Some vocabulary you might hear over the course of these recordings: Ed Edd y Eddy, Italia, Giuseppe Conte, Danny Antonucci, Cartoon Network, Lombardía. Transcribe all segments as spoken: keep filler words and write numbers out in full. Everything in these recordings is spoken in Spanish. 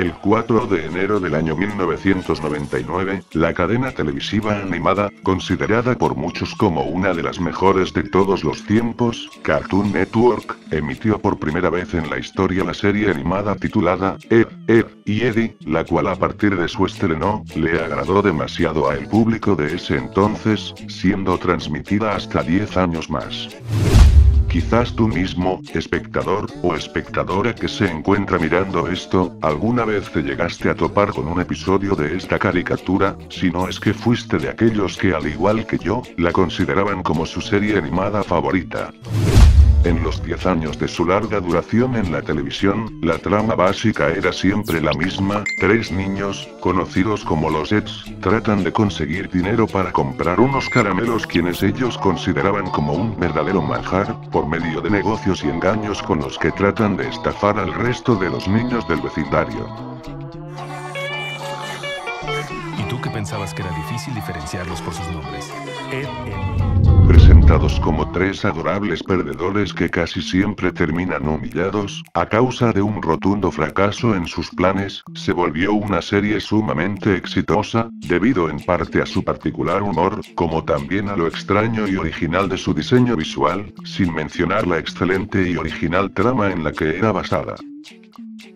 El cuatro de enero del año mil novecientos noventa y nueve, la cadena televisiva animada, considerada por muchos como una de las mejores de todos los tiempos, Cartoon Network, emitió por primera vez en la historia la serie animada titulada Ed, Edd y Eddy, la cual a partir de su estreno, le agradó demasiado al público de ese entonces, siendo transmitida hasta diez años más. Quizás tú mismo, espectador o espectadora que se encuentra mirando esto, alguna vez te llegaste a topar con un episodio de esta caricatura, si no es que fuiste de aquellos que al igual que yo, la consideraban como su serie animada favorita. En los diez años de su larga duración en la televisión, la trama básica era siempre la misma, tres niños, conocidos como los Eds, tratan de conseguir dinero para comprar unos caramelos quienes ellos consideraban como un verdadero manjar, por medio de negocios y engaños con los que tratan de estafar al resto de los niños del vecindario. ¿Y tú qué pensabas que era difícil diferenciarlos por sus nombres? Ed, Edd. Presentados como tres adorables perdedores que casi siempre terminan humillados, a causa de un rotundo fracaso en sus planes, se volvió una serie sumamente exitosa, debido en parte a su particular humor, como también a lo extraño y original de su diseño visual, sin mencionar la excelente y original trama en la que era basada.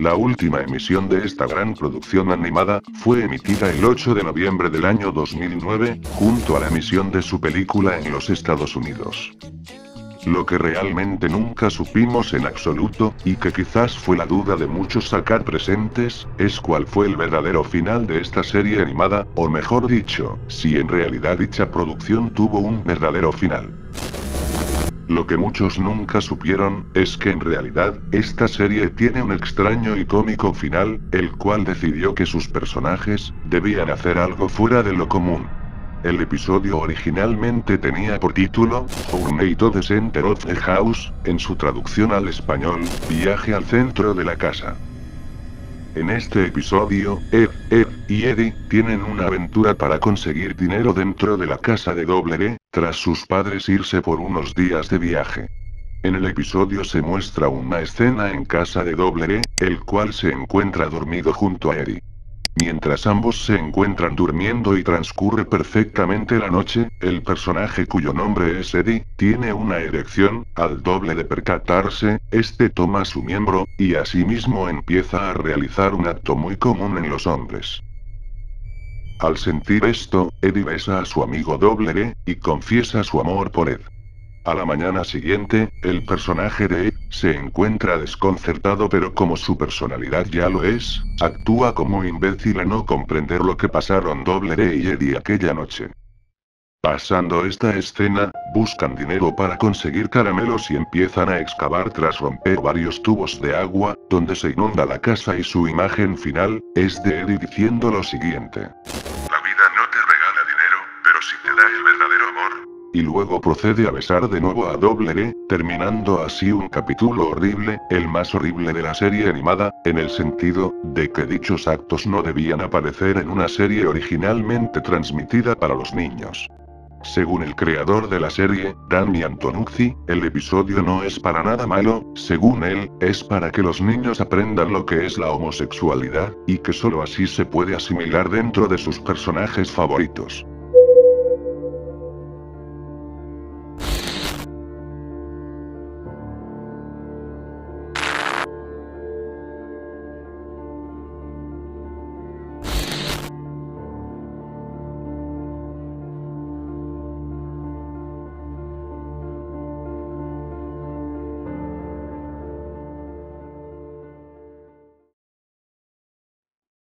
La última emisión de esta gran producción animada, fue emitida el ocho de noviembre del año dos mil nueve, junto a la emisión de su película en los Estados Unidos. Lo que realmente nunca supimos en absoluto, y que quizás fue la duda de muchos acá presentes, es cuál fue el verdadero final de esta serie animada, o mejor dicho, si en realidad dicha producción tuvo un verdadero final. Lo que muchos nunca supieron, es que en realidad, esta serie tiene un extraño y cómico final, el cual decidió que sus personajes, debían hacer algo fuera de lo común. El episodio originalmente tenía por título, Journey to the Center of the House, en su traducción al español, Viaje al centro de la casa. En este episodio, Ed, Edd y Eddy tienen una aventura para conseguir dinero dentro de la casa de Doble D, tras sus padres irse por unos días de viaje. En el episodio se muestra una escena en casa de Doble D, el cual se encuentra dormido junto a Eddy. Mientras ambos se encuentran durmiendo y transcurre perfectamente la noche, el personaje cuyo nombre es Eddy, tiene una erección, al doble de percatarse, este toma su miembro, y asimismo empieza a realizar un acto muy común en los hombres. Al sentir esto, Eddy besa a su amigo Doble D, y confiesa su amor por Ed. A la mañana siguiente, el personaje de Ed se encuentra desconcertado, pero como su personalidad ya lo es, actúa como imbécil a no comprender lo que pasaron Doble D y Eddy aquella noche. Pasando esta escena, buscan dinero para conseguir caramelos y empiezan a excavar tras romper varios tubos de agua, donde se inunda la casa y su imagen final, es de Eddy diciendo lo siguiente. La vida no te regala dinero, pero sí te da el verdadero amor. Y luego procede a besar de nuevo a Doble D, terminando así un capítulo horrible, el más horrible de la serie animada, en el sentido, de que dichos actos no debían aparecer en una serie originalmente transmitida para los niños. Según el creador de la serie, Danny Antonucci, el episodio no es para nada malo, según él, es para que los niños aprendan lo que es la homosexualidad, y que solo así se puede asimilar dentro de sus personajes favoritos.